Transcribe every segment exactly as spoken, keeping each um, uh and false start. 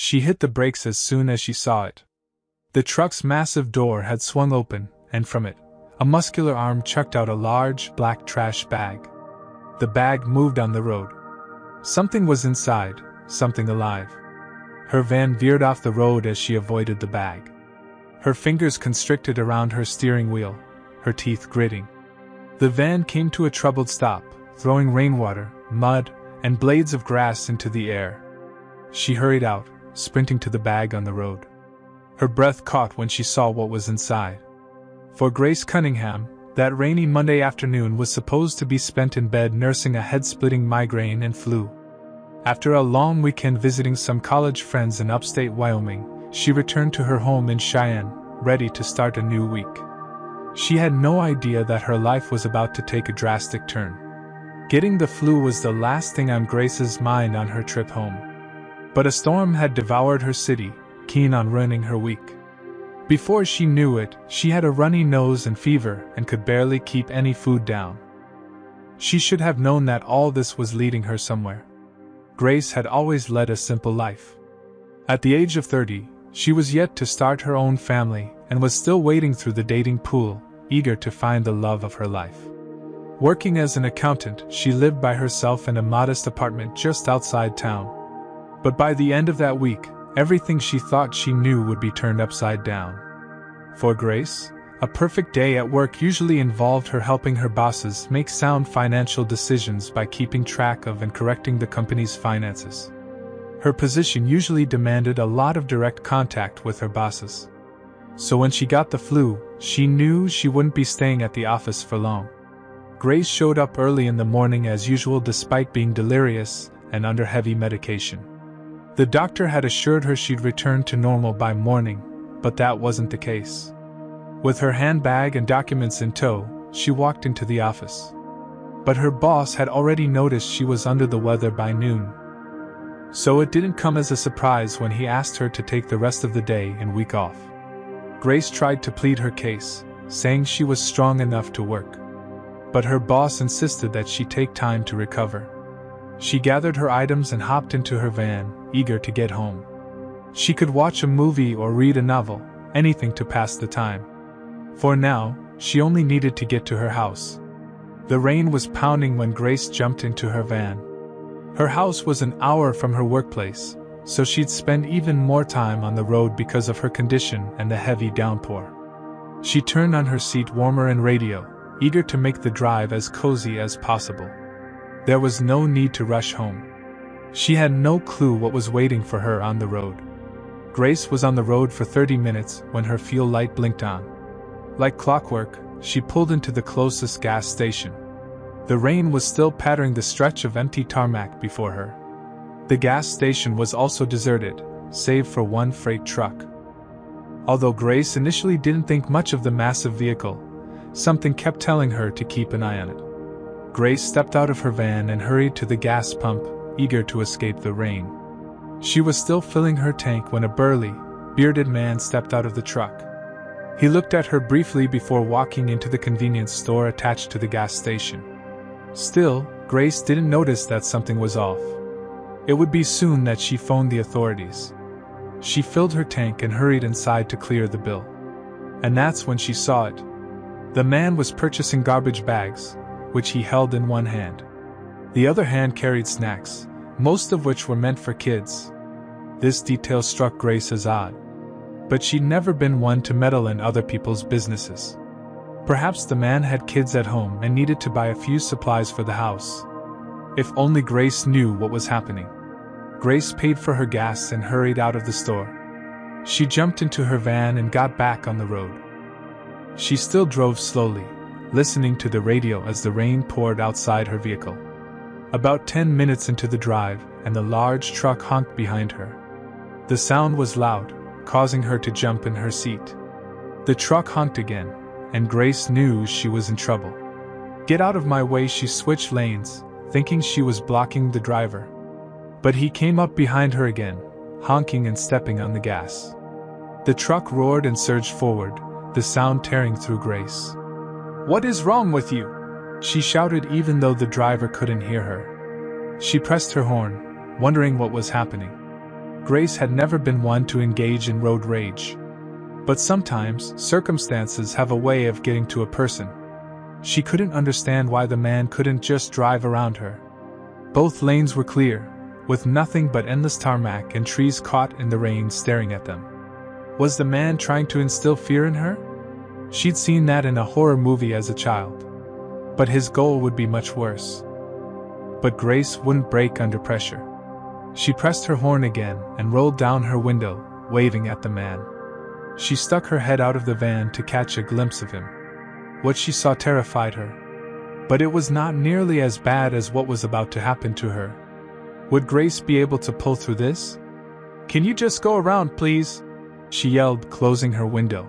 She hit the brakes as soon as she saw it. The truck's massive door had swung open, and from it, a muscular arm chucked out a large, black trash bag. The bag moved on the road. Something was inside, something alive. Her van veered off the road as she avoided the bag. Her fingers constricted around her steering wheel, her teeth gritting. The van came to a troubled stop, throwing rainwater, mud, and blades of grass into the air. She hurried out, sprinting to the bag on the road. Her breath caught when she saw what was inside. For Grace Cunningham, that rainy Monday afternoon was supposed to be spent in bed nursing a head-splitting migraine and flu. After a long weekend visiting some college friends in upstate Wyoming, she returned to her home in Cheyenne, ready to start a new week. She had no idea that her life was about to take a drastic turn. Getting the flu was the last thing on Grace's mind on her trip home. But a storm had devoured her city, keen on ruining her week. Before she knew it, she had a runny nose and fever and could barely keep any food down. She should have known that all this was leading her somewhere. Grace had always led a simple life. At the age of thirty, she was yet to start her own family and was still wading through the dating pool, eager to find the love of her life. Working as an accountant, she lived by herself in a modest apartment just outside town. But by the end of that week, everything she thought she knew would be turned upside down. For Grace, a perfect day at work usually involved her helping her bosses make sound financial decisions by keeping track of and correcting the company's finances. Her position usually demanded a lot of direct contact with her bosses. So when she got the flu, she knew she wouldn't be staying at the office for long. Grace showed up early in the morning as usual despite being delirious and under heavy medication. The doctor had assured her she'd return to normal by morning, but that wasn't the case. With her handbag and documents in tow, she walked into the office. But her boss had already noticed she was under the weather by noon. So it didn't come as a surprise when he asked her to take the rest of the day and week off. Grace tried to plead her case, saying she was strong enough to work. But her boss insisted that she take time to recover. She gathered her items and hopped into her van, eager to get home. She could watch a movie or read a novel, anything to pass the time. For now, she only needed to get to her house. The rain was pounding when Grace jumped into her van. Her house was an hour from her workplace, so she'd spend even more time on the road because of her condition and the heavy downpour. She turned on her seat warmer and radio, eager to make the drive as cozy as possible. There was no need to rush home. She had no clue what was waiting for her on the road. Grace was on the road for thirty minutes when her fuel light blinked on. Like clockwork, she pulled into the closest gas station. The rain was still pattering the stretch of empty tarmac before her. The gas station was also deserted, save for one freight truck. Although Grace initially didn't think much of the massive vehicle, something kept telling her to keep an eye on it. Grace stepped out of her van and hurried to the gas pump, eager to escape the rain. She was still filling her tank when a burly, bearded man stepped out of the truck. He looked at her briefly before walking into the convenience store attached to the gas station. Still, Grace didn't notice that something was off. It would be soon that she phoned the authorities. She filled her tank and hurried inside to clear the bill. And that's when she saw it. The man was purchasing garbage bags, which he held in one hand. The other hand carried snacks, most of which were meant for kids. This detail struck Grace as odd. But she'd never been one to meddle in other people's businesses. Perhaps the man had kids at home and needed to buy a few supplies for the house. If only Grace knew what was happening. Grace paid for her gas and hurried out of the store. She jumped into her van and got back on the road. She still drove slowly, listening to the radio as the rain poured outside her vehicle. About ten minutes into the drive, and the large truck honked behind her. The sound was loud, causing her to jump in her seat. The truck honked again, and Grace knew she was in trouble. "Get out of my way!" She switched lanes, thinking she was blocking the driver. But he came up behind her again, honking and stepping on the gas. The truck roared and surged forward, the sound tearing through Grace. "What is wrong with you?" she shouted, even though the driver couldn't hear her. She pressed her horn, wondering what was happening. Grace had never been one to engage in road rage. But sometimes, circumstances have a way of getting to a person. She couldn't understand why the man couldn't just drive around her. Both lanes were clear, with nothing but endless tarmac and trees caught in the rain staring at them. Was the man trying to instill fear in her? She'd seen that in a horror movie as a child. But his goal would be much worse. But Grace wouldn't break under pressure. She pressed her horn again and rolled down her window, waving at the man. She stuck her head out of the van to catch a glimpse of him. What she saw terrified her. But it was not nearly as bad as what was about to happen to her. Would Grace be able to pull through this? "Can you just go around, please?" she yelled, closing her window.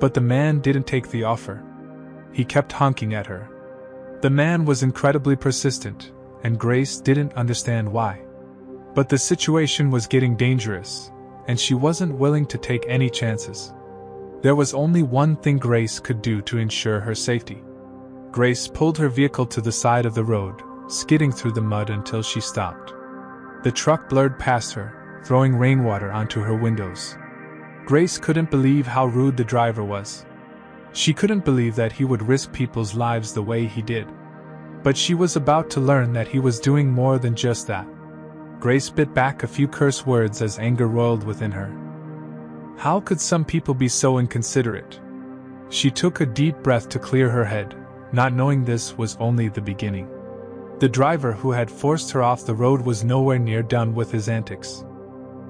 But the man didn't take the offer. He kept honking at her. The man was incredibly persistent, and Grace didn't understand why. But the situation was getting dangerous, and she wasn't willing to take any chances. There was only one thing Grace could do to ensure her safety. Grace pulled her vehicle to the side of the road, skidding through the mud until she stopped. The truck blurred past her, throwing rainwater onto her windows. Grace couldn't believe how rude the driver was. She couldn't believe that he would risk people's lives the way he did. But she was about to learn that he was doing more than just that. Grace bit back a few curse words as anger roiled within her. How could some people be so inconsiderate? She took a deep breath to clear her head, not knowing this was only the beginning. The driver who had forced her off the road was nowhere near done with his antics.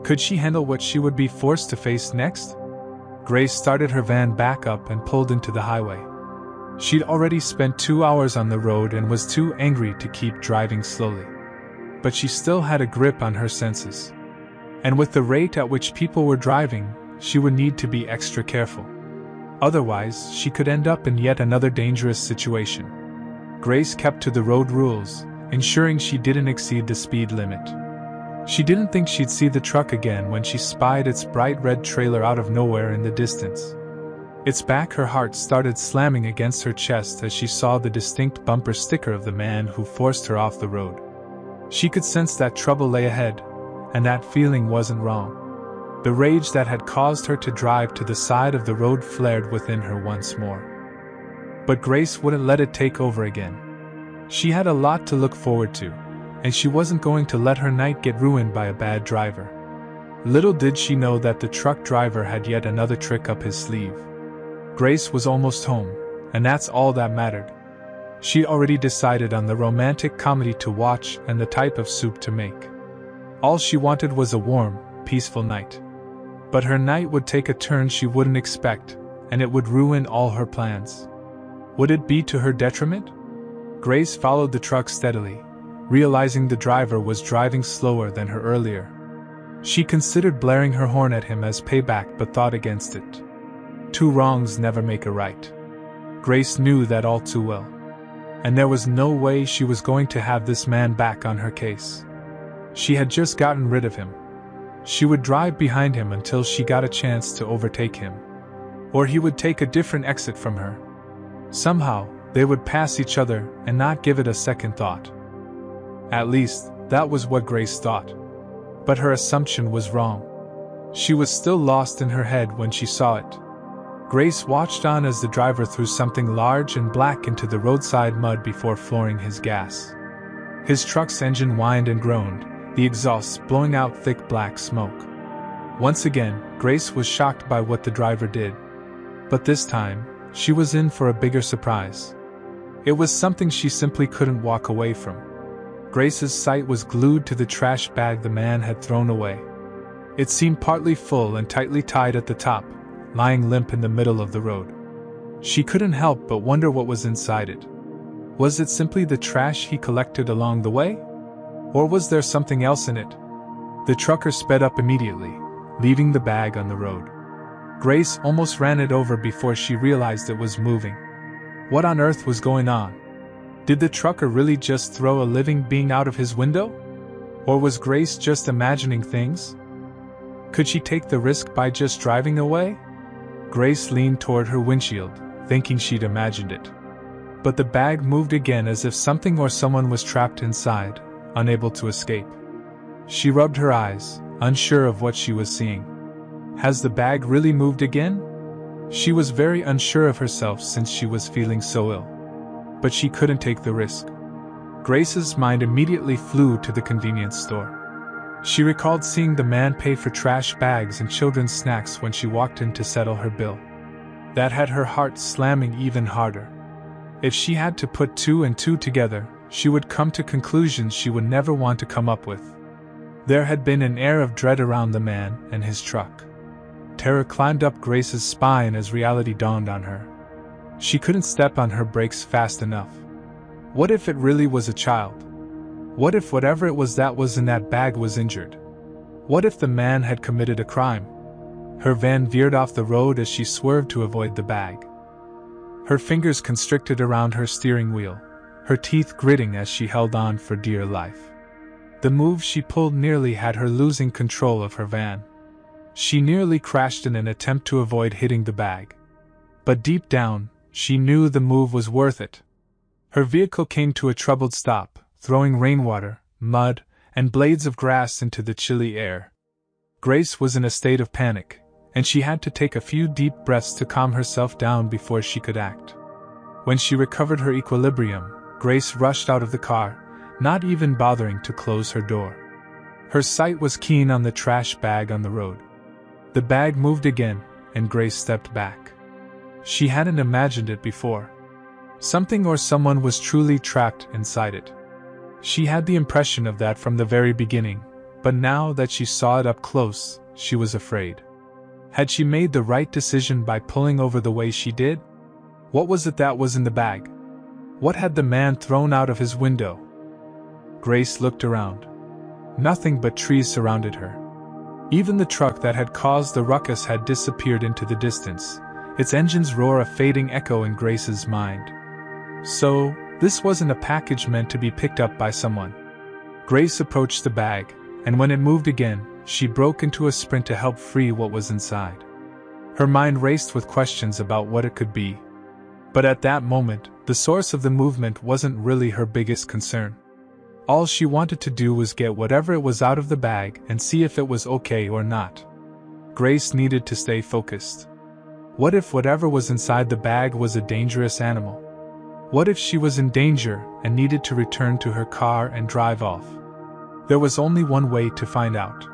Could she handle what she would be forced to face next? Grace started her van back up and pulled into the highway. She'd already spent two hours on the road and was too angry to keep driving slowly. But she still had a grip on her senses. And with the rate at which people were driving, she would need to be extra careful. Otherwise, she could end up in yet another dangerous situation. Grace kept to the road rules, ensuring she didn't exceed the speed limit. She didn't think she'd see the truck again when she spied its bright red trailer out of nowhere in the distance. Its back her heart started slamming against her chest as she saw the distinct bumper sticker of the man who forced her off the road. She could sense that trouble lay ahead, and that feeling wasn't wrong. The rage that had caused her to drive to the side of the road flared within her once more. But Grace wouldn't let it take over again. She had a lot to look forward to, and she wasn't going to let her night get ruined by a bad driver. Little did she know that the truck driver had yet another trick up his sleeve. Grace was almost home, and that's all that mattered. She already decided on the romantic comedy to watch and the type of soup to make. All she wanted was a warm, peaceful night. But her night would take a turn she wouldn't expect, and it would ruin all her plans. Would it be to her detriment? Grace followed the truck steadily, realizing the driver was driving slower than her earlier. She considered blaring her horn at him as payback but thought against it. Two wrongs never make a right. Grace knew that all too well. And there was no way she was going to have this man back on her case. She had just gotten rid of him. She would drive behind him until she got a chance to overtake him. Or he would take a different exit from her. Somehow, they would pass each other and not give it a second thought. At least, that was what Grace thought. But her assumption was wrong. She was still lost in her head when she saw it. Grace watched on as the driver threw something large and black into the roadside mud before flooring his gas. His truck's engine whined and groaned, the exhausts blowing out thick black smoke. Once again, Grace was shocked by what the driver did. But this time, she was in for a bigger surprise. It was something she simply couldn't walk away from. Grace's sight was glued to the trash bag the man had thrown away. It seemed partly full and tightly tied at the top, lying limp in the middle of the road. She couldn't help but wonder what was inside it. Was it simply the trash he collected along the way? Or was there something else in it? The trucker sped up immediately, leaving the bag on the road. Grace almost ran it over before she realized it was moving. What on earth was going on? Did the trucker really just throw a living being out of his window? Or was Grace just imagining things? Could she take the risk by just driving away? Grace leaned toward her windshield, thinking she'd imagined it. But the bag moved again as if something or someone was trapped inside, unable to escape. She rubbed her eyes, unsure of what she was seeing. Has the bag really moved again? She was very unsure of herself since she was feeling so ill. But she couldn't take the risk. Grace's mind immediately flew to the convenience store. She recalled seeing the man pay for trash bags and children's snacks when she walked in to settle her bill. That had her heart slamming even harder. If she had to put two and two together, she would come to conclusions she would never want to come up with. There had been an air of dread around the man and his truck. Terror climbed up Grace's spine as reality dawned on her. She couldn't step on her brakes fast enough. What if it really was a child? What if whatever it was that was in that bag was injured? What if the man had committed a crime? Her van veered off the road as she swerved to avoid the bag. Her fingers constricted around her steering wheel, her teeth gritting as she held on for dear life. The move she pulled nearly had her losing control of her van. She nearly crashed in an attempt to avoid hitting the bag. But deep down, she knew the move was worth it. Her vehicle came to a troubled stop, throwing rainwater, mud, and blades of grass into the chilly air. Grace was in a state of panic, and she had to take a few deep breaths to calm herself down before she could act. When she recovered her equilibrium, Grace rushed out of the car, not even bothering to close her door. Her sight was keen on the trash bag on the road. The bag moved again, and Grace stepped back. She hadn't imagined it before. Something or someone was truly trapped inside it. She had the impression of that from the very beginning, but now that she saw it up close, she was afraid. Had she made the right decision by pulling over the way she did? What was it that was in the bag? What had the man thrown out of his window? Grace looked around. Nothing but trees surrounded her. Even the truck that had caused the ruckus had disappeared into the distance, its engine's roar a fading echo in Grace's mind. So, this wasn't a package meant to be picked up by someone. Grace approached the bag, and when it moved again, she broke into a sprint to help free what was inside. Her mind raced with questions about what it could be. But at that moment, the source of the movement wasn't really her biggest concern. All she wanted to do was get whatever it was out of the bag and see if it was okay or not. Grace needed to stay focused. What if whatever was inside the bag was a dangerous animal? What if she was in danger and needed to return to her car and drive off? There was only one way to find out.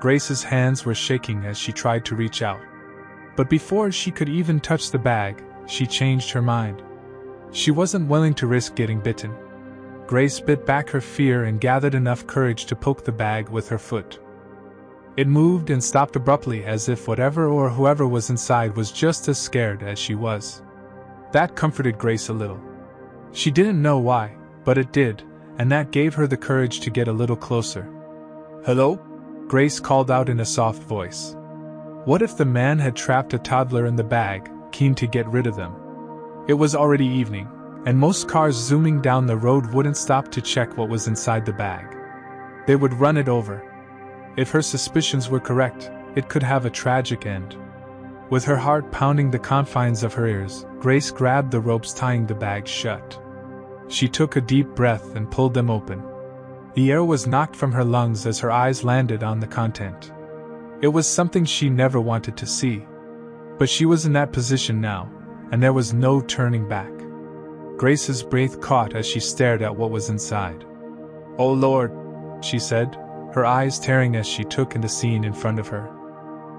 Grace's hands were shaking as she tried to reach out. But before she could even touch the bag, she changed her mind. She wasn't willing to risk getting bitten. Grace bit back her fear and gathered enough courage to poke the bag with her foot. It moved and stopped abruptly as if whatever or whoever was inside was just as scared as she was. That comforted Grace a little. She didn't know why, but it did, and that gave her the courage to get a little closer. "Hello?" Grace called out in a soft voice. What if the man had trapped a toddler in the bag, keen to get rid of them? It was already evening, and most cars zooming down the road wouldn't stop to check what was inside the bag. They would run it over. If her suspicions were correct, it could have a tragic end. With her heart pounding the confines of her ears, Grace grabbed the ropes tying the bag shut. She took a deep breath and pulled them open. The air was knocked from her lungs as her eyes landed on the content. It was something she never wanted to see. But she was in that position now, and there was no turning back. Grace's breath caught as she stared at what was inside. "Oh Lord," she said, her eyes tearing as she took in the scene in front of her.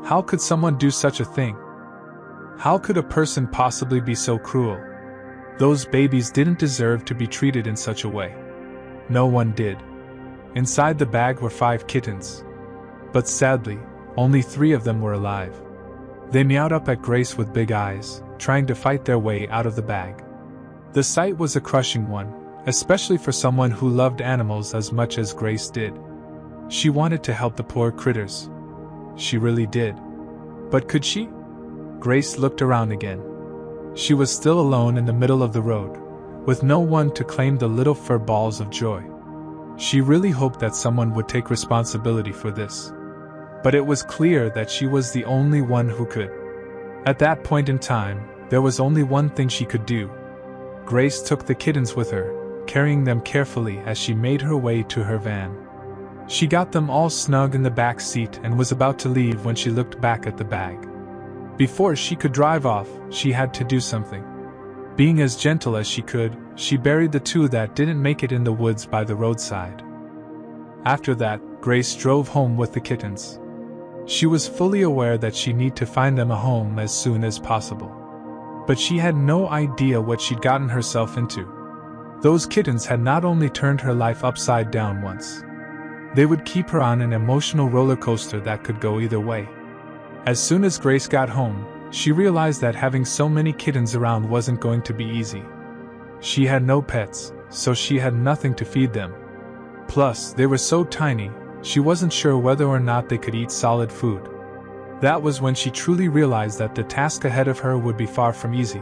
How could someone do such a thing? How could a person possibly be so cruel? Those babies didn't deserve to be treated in such a way. No one did. Inside the bag were five kittens. But sadly, only three of them were alive. They meowed up at Grace with big eyes, trying to fight their way out of the bag. The sight was a crushing one, especially for someone who loved animals as much as Grace did. She wanted to help the poor critters. She really did. But could she? Grace looked around again. She was still alone in the middle of the road, with no one to claim the little fur balls of joy. She really hoped that someone would take responsibility for this. But it was clear that she was the only one who could. At that point in time, there was only one thing she could do. Grace took the kittens with her, carrying them carefully as she made her way to her van. She got them all snug in the back seat and was about to leave when she looked back at the bag. Before she could drive off, she had to do something. Being as gentle as she could, she buried the two that didn't make it in the woods by the roadside. After that, Grace drove home with the kittens. She was fully aware that she needed to find them a home as soon as possible. But she had no idea what she'd gotten herself into. Those kittens had not only turned her life upside down once. They would keep her on an emotional roller coaster that could go either way. As soon as Grace got home, she realized that having so many kittens around wasn't going to be easy. She had no pets, so she had nothing to feed them. Plus, they were so tiny, she wasn't sure whether or not they could eat solid food. That was when she truly realized that the task ahead of her would be far from easy.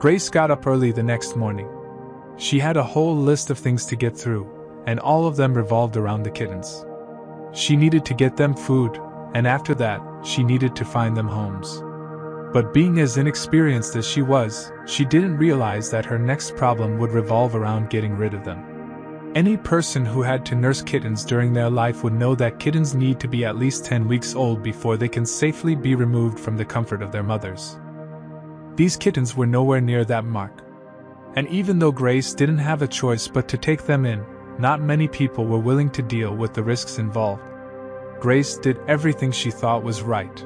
Grace got up early the next morning. She had a whole list of things to get through, and all of them revolved around the kittens. She needed to get them food, and after that, she needed to find them homes. But being as inexperienced as she was, she didn't realize that her next problem would revolve around getting rid of them. Any person who had to nurse kittens during their life would know that kittens need to be at least ten weeks old before they can safely be removed from the comfort of their mothers. These kittens were nowhere near that mark. And even though Grace didn't have a choice but to take them in, not many people were willing to deal with the risks involved. Grace did everything she thought was right.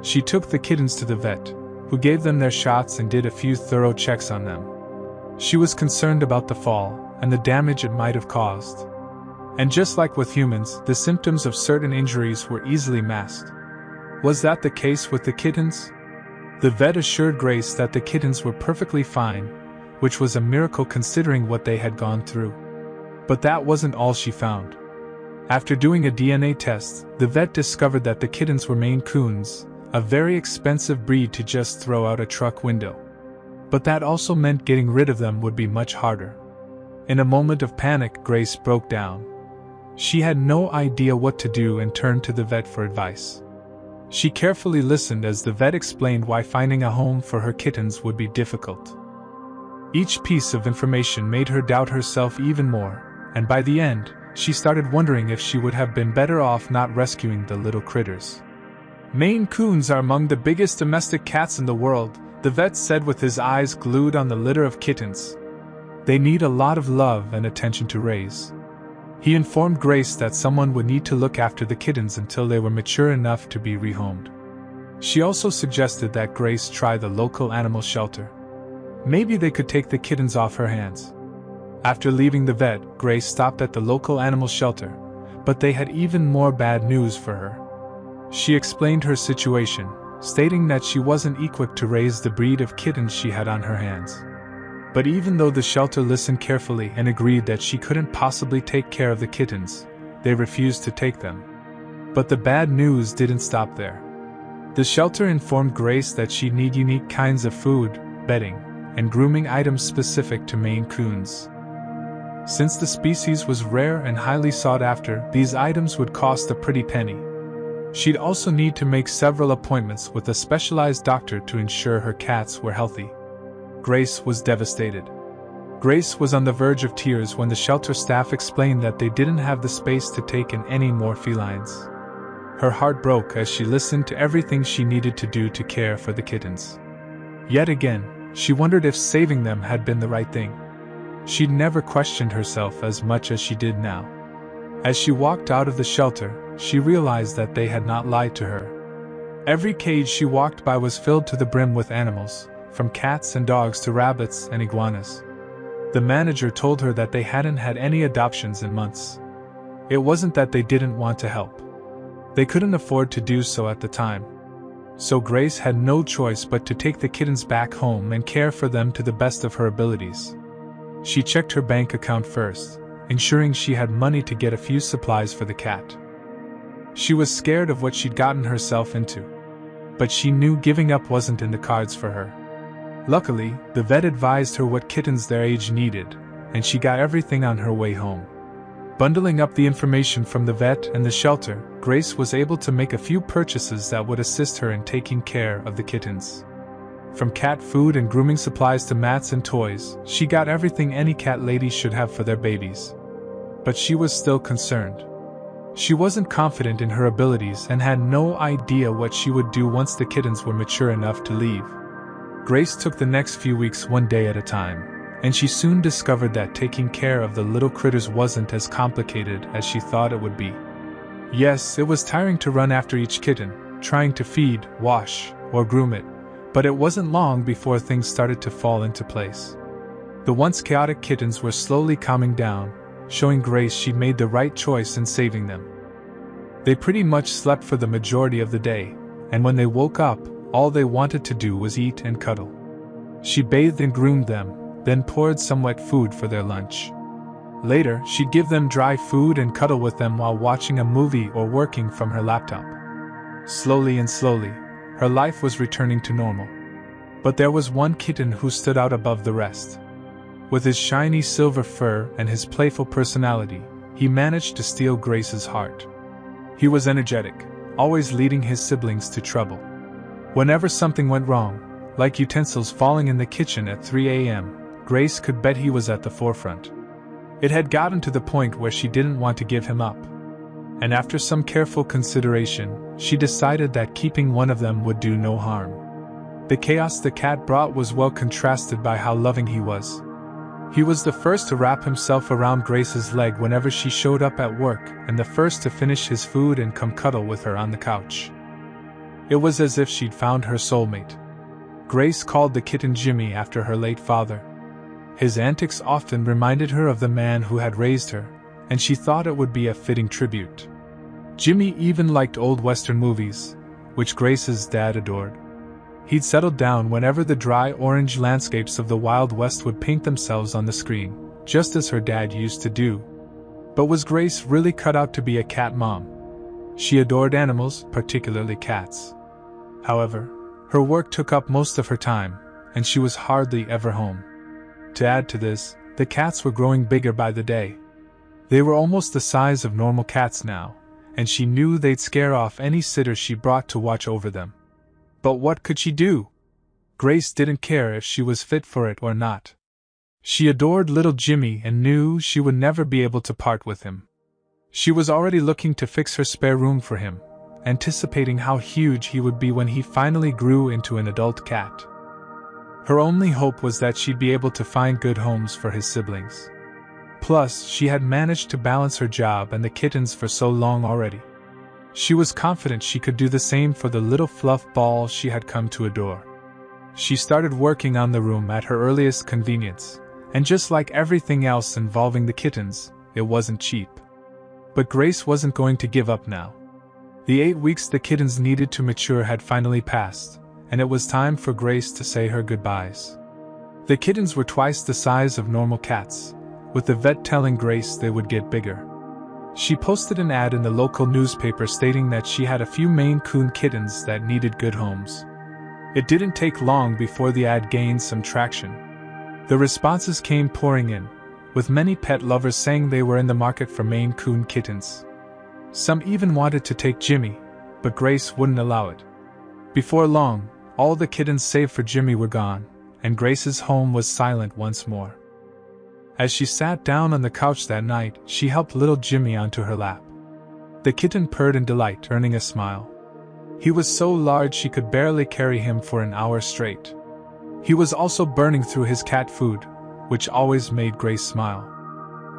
She took the kittens to the vet, who gave them their shots and did a few thorough checks on them. She was concerned about the fall and the damage it might have caused. And just like with humans, the symptoms of certain injuries were easily masked. Was that the case with the kittens? The vet assured Grace that the kittens were perfectly fine, which was a miracle considering what they had gone through. But that wasn't all she found. After doing a D N A test, the vet discovered that the kittens were Maine Coons, a very expensive breed to just throw out a truck window. But that also meant getting rid of them would be much harder. In a moment of panic, Grace broke down. She had no idea what to do and turned to the vet for advice. She carefully listened as the vet explained why finding a home for her kittens would be difficult. Each piece of information made her doubt herself even more. And by the end, she started wondering if she would have been better off not rescuing the little critters. Maine Coons are among the biggest domestic cats in the world, the vet said with his eyes glued on the litter of kittens. They need a lot of love and attention to raise. He informed Grace that someone would need to look after the kittens until they were mature enough to be rehomed. She also suggested that Grace try the local animal shelter. Maybe they could take the kittens off her hands. After leaving the vet, Grace stopped at the local animal shelter, but they had even more bad news for her. She explained her situation, stating that she wasn't equipped to raise the breed of kittens she had on her hands. But even though the shelter listened carefully and agreed that she couldn't possibly take care of the kittens, they refused to take them. But the bad news didn't stop there. The shelter informed Grace that she'd need unique kinds of food, bedding, and grooming items specific to Maine Coons. Since the species was rare and highly sought after, these items would cost a pretty penny. She'd also need to make several appointments with a specialized doctor to ensure her cats were healthy. Grace was devastated. Grace was on the verge of tears when the shelter staff explained that they didn't have the space to take in any more felines. Her heart broke as she listened to everything she needed to do to care for the kittens. Yet again, she wondered if saving them had been the right thing. She'd never questioned herself as much as she did now. As she walked out of the shelter, she realized that they had not lied to her. Every cage she walked by was filled to the brim with animals, from cats and dogs to rabbits and iguanas. The manager told her that they hadn't had any adoptions in months. It wasn't that they didn't want to help. They couldn't afford to do so at the time. So Grace had no choice but to take the kittens back home and care for them to the best of her abilities. She checked her bank account first, ensuring she had money to get a few supplies for the cat. She was scared of what she'd gotten herself into, but she knew giving up wasn't in the cards for her. Luckily, the vet advised her what kittens their age needed, and she got everything on her way home. Bundling up the information from the vet and the shelter, Grace was able to make a few purchases that would assist her in taking care of the kittens. From cat food and grooming supplies to mats and toys, she got everything any cat lady should have for their babies. But she was still concerned. She wasn't confident in her abilities and had no idea what she would do once the kittens were mature enough to leave. Grace took the next few weeks one day at a time, and she soon discovered that taking care of the little critters wasn't as complicated as she thought it would be. Yes, it was tiring to run after each kitten, trying to feed, wash, or groom it, but it wasn't long before things started to fall into place. The once chaotic kittens were slowly calming down, showing Grace she made the right choice in saving them. They pretty much slept for the majority of the day, and when they woke up, all they wanted to do was eat and cuddle. She bathed and groomed them, then poured some wet food for their lunch. Later, she'd give them dry food and cuddle with them while watching a movie or working from her laptop. Slowly and slowly, her life was returning to normal. But there was one kitten who stood out above the rest. With his shiny silver fur and his playful personality, he managed to steal Grace's heart. He was energetic, always leading his siblings to trouble. Whenever something went wrong, like utensils falling in the kitchen at three A M, Grace could bet he was at the forefront. It had gotten to the point where she didn't want to give him up. And after some careful consideration, she decided that keeping one of them would do no harm. The chaos the cat brought was well contrasted by how loving he was. He was the first to wrap himself around Grace's leg whenever she showed up at work, and the first to finish his food and come cuddle with her on the couch. It was as if she'd found her soulmate. Grace called the kitten Jimmy after her late father. His antics often reminded her of the man who had raised her, and she thought it would be a fitting tribute. Jimmy even liked old Western movies, which Grace's dad adored. He'd settled down whenever the dry orange landscapes of the Wild West would paint themselves on the screen, just as her dad used to do. But was Grace really cut out to be a cat mom? She adored animals, particularly cats. However, her work took up most of her time, and she was hardly ever home. To add to this, the cats were growing bigger by the day. They were almost the size of normal cats now, and she knew they'd scare off any sitter she brought to watch over them. But what could she do? Grace didn't care if she was fit for it or not. She adored little Jimmy and knew she would never be able to part with him. She was already looking to fix her spare room for him, anticipating how huge he would be when he finally grew into an adult cat. Her only hope was that she'd be able to find good homes for his siblings. Plus, she had managed to balance her job and the kittens for so long already. She was confident she could do the same for the little fluff ball she had come to adore. She started working on the room at her earliest convenience, and just like everything else involving the kittens, it wasn't cheap. But Grace wasn't going to give up now. The eight weeks the kittens needed to mature had finally passed, and it was time for Grace to say her goodbyes. The kittens were twice the size of normal cats, with the vet telling Grace they would get bigger. She posted an ad in the local newspaper stating that she had a few Maine Coon kittens that needed good homes. It didn't take long before the ad gained some traction. The responses came pouring in, with many pet lovers saying they were in the market for Maine Coon kittens. Some even wanted to take Jimmy, but Grace wouldn't allow it. Before long, all the kittens save for Jimmy were gone, and Grace's home was silent once more. As she sat down on the couch that night, she helped little Jimmy onto her lap. The kitten purred in delight, earning a smile. He was so large she could barely carry him for an hour straight. He was also burning through his cat food, which always made Grace smile.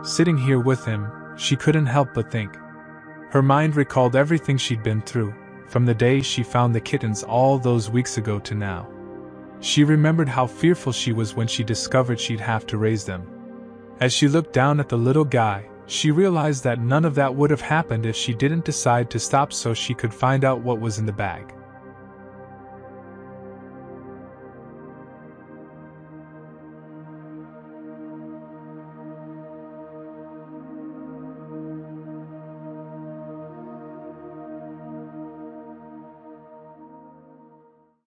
Sitting here with him, she couldn't help but think. Her mind recalled everything she'd been through, from the day she found the kittens all those weeks ago to now. She remembered how fearful she was when she discovered she'd have to raise them. As she looked down at the little guy, she realized that none of that would have happened if she didn't decide to stop so she could find out what was in the bag.